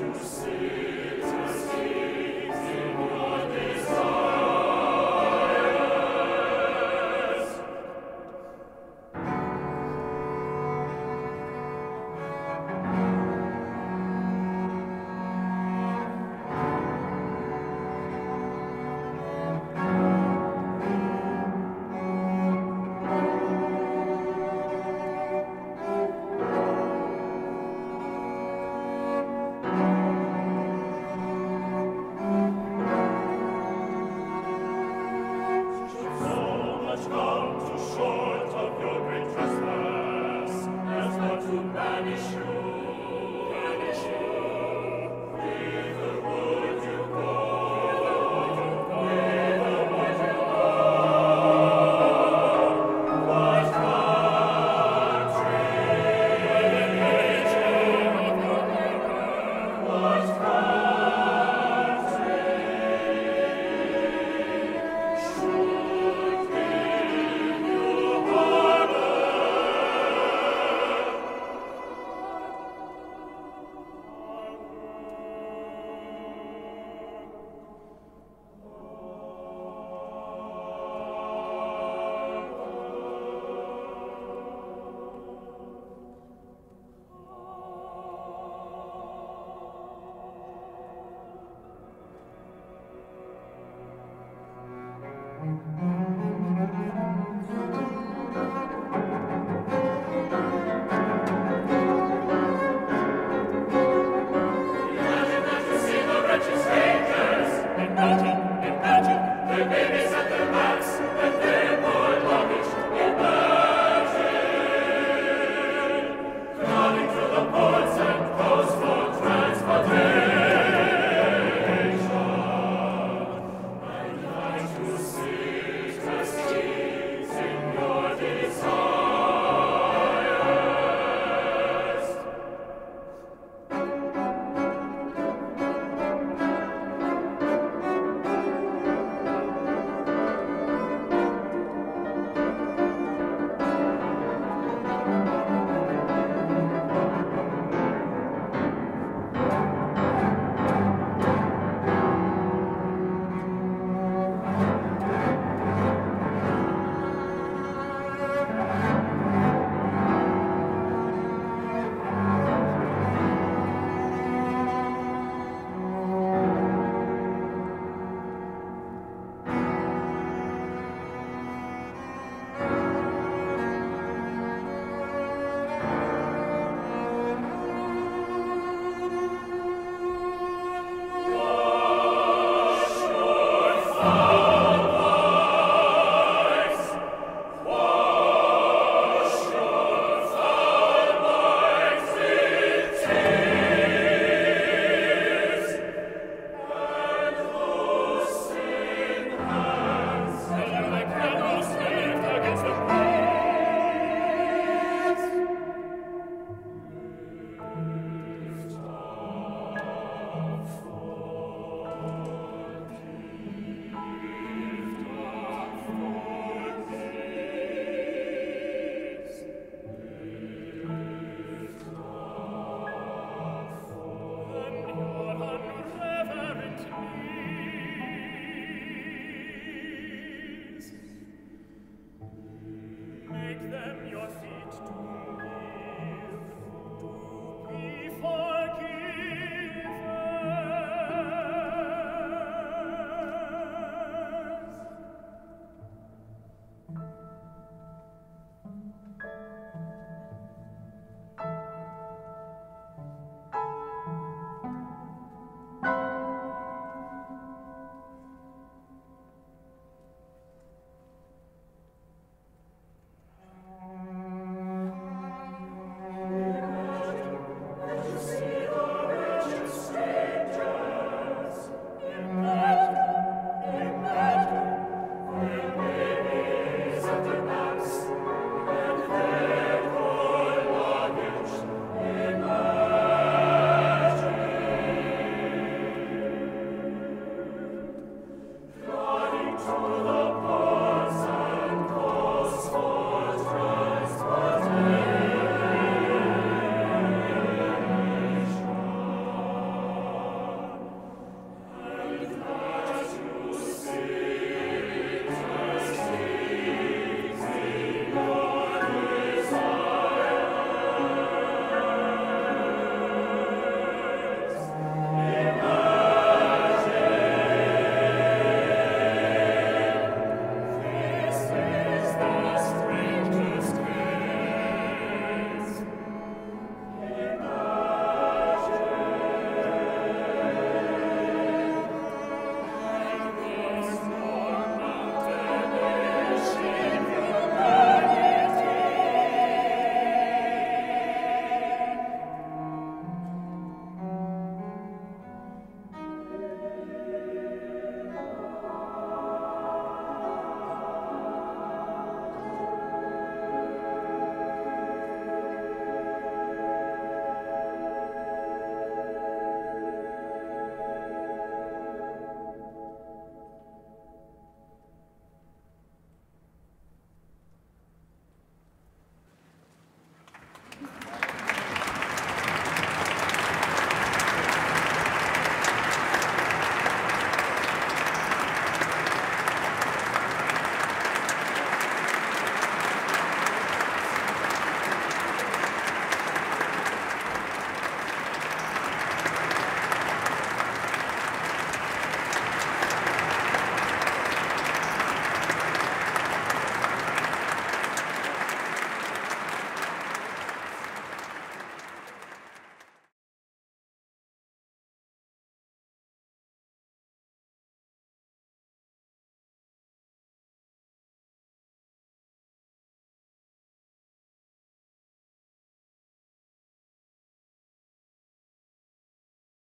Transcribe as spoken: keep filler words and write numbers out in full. you see.